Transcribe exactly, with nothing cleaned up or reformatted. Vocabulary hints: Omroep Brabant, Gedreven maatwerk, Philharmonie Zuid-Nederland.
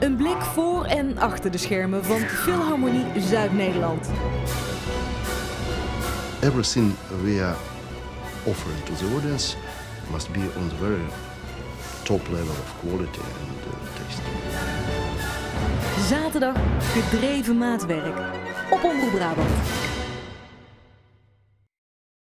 Een blik voor en achter de schermen van Philharmonie Zuid-Nederland. Everything we are offering to the audience must be on the very top level of quality and taste. Zaterdag Gedreven Maatwerk op Omroep Brabant.